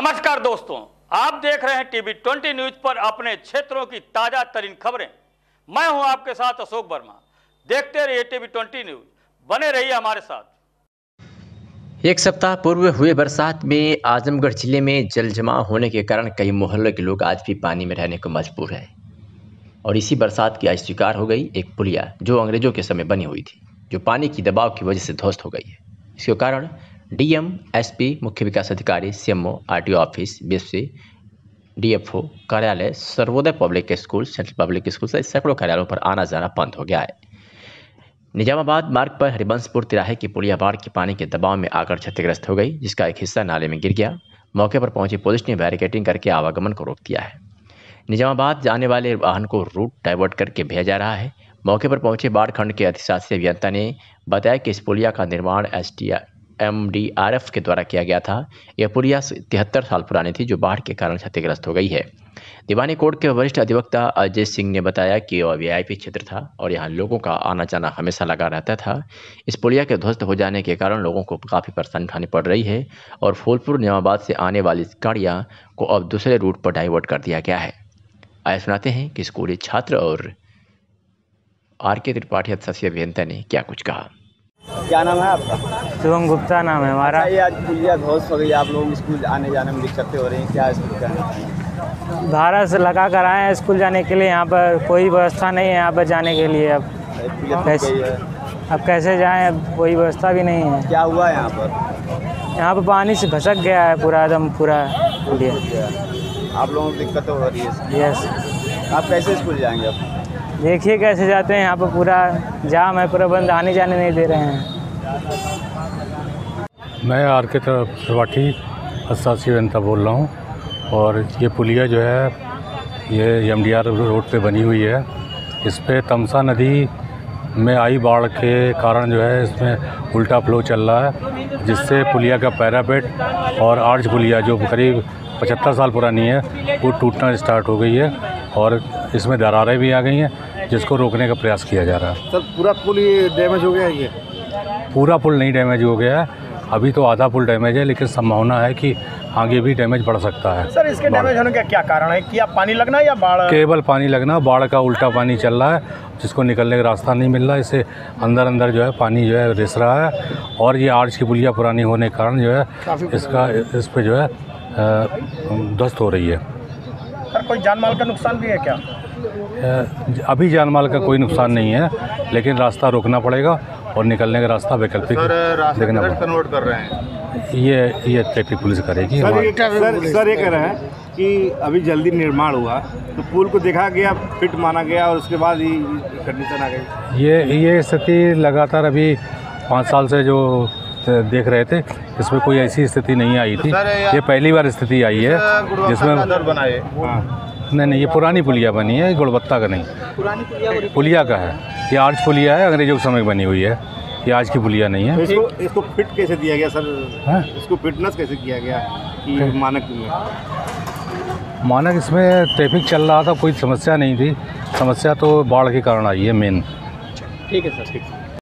नमस्कार दोस्तों, आप देख रहे हैं टीवी 20 न्यूज पर अपने क्षेत्रों की ताजा तरीन खबरें। मैं हूं आपके साथ अशोक बर्मा। देखते रहिए टीवी 20 न्यूज, बने रहिए हमारे साथ। एक सप्ताह पूर्व हुए बरसात में आजमगढ़ जिले में जल जमाव होने के कारण कई मोहल्लों के लोग आज भी पानी में रहने को मजबूर हैं और इसी बरसात की आज शिकार हो गई एक पुलिया जो अंग्रेजों के समय बनी हुई थी, जो पानी की दबाव की वजह से ध्वस्त हो गई है। इसके कारण डीएम, एसपी, मुख्य विकास अधिकारी, CMO, RTO office, BFC, DFO कार्यालय, Sarvodaya public school, central public school सहित सैकड़ों कार्यालयों पर आना जाना बंद हो गया है। निजामाबाद मार्ग पर हरिबंसपुर तिराहे की पुलिया बाढ़ के पानी के दबाव में आकर क्षतिग्रस्त हो गई, जिसका एक हिस्सा नाले में गिर गया। मौके पर पहुंची पुलिस ने बैरिकेडिंग करके आवागमन को रोक दिया है। निजामाबाद जाने वाले वाहन को रूट डाइवर्ट करके भेजा जा रहा है। मौके पर पहुंचे बाढ़ खंड के अधिशासी अभियंता ने बताया कि इस पुलिया का निर्माण SMDRF के द्वारा किया गया था। यह पुलिया 73 साल पुरानी थी, जो बाढ़ के कारण क्षतिग्रस्त हो गई है। दीवानी कोर्ट के वरिष्ठ अधिवक्ता अजय सिंह ने बताया कि यह VIP क्षेत्र था और यहाँ लोगों का आना जाना हमेशा लगा रहता था। इस पुलिया के ध्वस्त हो जाने के कारण लोगों को काफ़ी परेशानी उठानी पड़ रही है और फूलपुर निजामाबाद से आने वाली गाड़ियाँ को अब दूसरे रूट पर डाइवर्ट कर दिया गया है। आइए सुनाते हैं कि स्कूली छात्र और RK त्रिपाठी अधिशासी अभियंता ने क्या कुछ कहा। क्या नाम है आपका? शुभम गुप्ता नाम है हमारा। ये आज पुलिया ध्वस्त हो गई, आप लोग स्कूल आने जाने में दिक्कतें हो रही हैं, क्या स्कूल का धारा से लगा कर आए हैं स्कूल जाने के लिए। यहाँ पर कोई व्यवस्था नहीं है, यहाँ पर जाने के लिए अब कैसे जाएं, अब कोई व्यवस्था भी नहीं है। क्या हुआ यहाँ पर? यहाँ पर पानी से भसक गया है पूरा, एकदम पूरा पुलिया। आप लोगों को दिक्कतें हो रही है? यस। आप कैसे स्कूल जाएँगे? अब देखिए कैसे जाते हैं, यहाँ पर पूरा जाम है, पूरा बंद, आने जाने नहीं दे रहे हैं। मैं RK त्रिपाठी अधिशासी अभियंता बोल रहा हूँ और ये पुलिया जो है ये SMDRF रोड पे बनी हुई है। इस पर तमसा नदी में आई बाढ़ के कारण जो है इसमें उल्टा फ्लो चल रहा है, जिससे पुलिया का पैरापेट और आर्च पुलिया जो करीब 75 साल पुरानी है वो टूटना स्टार्ट हो गई है और इसमें दरारें भी आ गई हैं, जिसको रोकने का प्रयास किया जा रहा है। सर पूरा पुल ये डैमेज हो गया है? ये पूरा पुल नहीं डैमेज हो गया है, अभी तो आधा पुल डैमेज है, लेकिन संभावना है कि आगे भी डैमेज बढ़ सकता है। सर इसके डैमेज होने का क्या कारण है? कि पानी लगना या बाढ़? केवल पानी लगना, बाढ़ का उल्टा पानी चल रहा है, जिसको निकलने का रास्ता नहीं मिल रहा है। इससे अंदर अंदर जो है पानी जो है रिस रहा है और ये आर्च की पुलिया पुरानी होने के कारण जो है इसका इस पर जो है ध्वस्त हो रही है। सर कोई जानमाल का नुकसान भी है क्या? अभी जानमाल का कोई नुकसान नहीं है, लेकिन रास्ता रोकना पड़ेगा और निकलने का रास्ता वैकल्पिक देखना पड़ेगा। ये ट्रैफिक पुलिस करेगी। सर ये कह रहे हैं कि अभी जल्दी निर्माण हुआ तो पुल को देखा गया, फिट माना गया और उसके बाद ही कंडीशन आ गई। ये स्थिति लगातार अभी 5 साल से जो देख रहे थे, इसमें कोई ऐसी स्थिति नहीं आई थी। ये पहली बार स्थिति आई है जिसमें बनाए। नहीं, ये पुरानी पुलिया बनी है, गुणवत्ता का नहीं, पुरानी पुलिया का है। ये आर्च पुलिया है, अंग्रेजों के समय बनी हुई है, ये आज की पुलिया नहीं है। इसको फिट कैसे दिया गया सर? इसको फिटनेस कैसे किया गया कि मानक इसमें ट्रैफिक चल रहा था, कोई समस्या नहीं थी। समस्या तो बाढ़ के कारण आई है मेन। ठीक है सर, ठीक।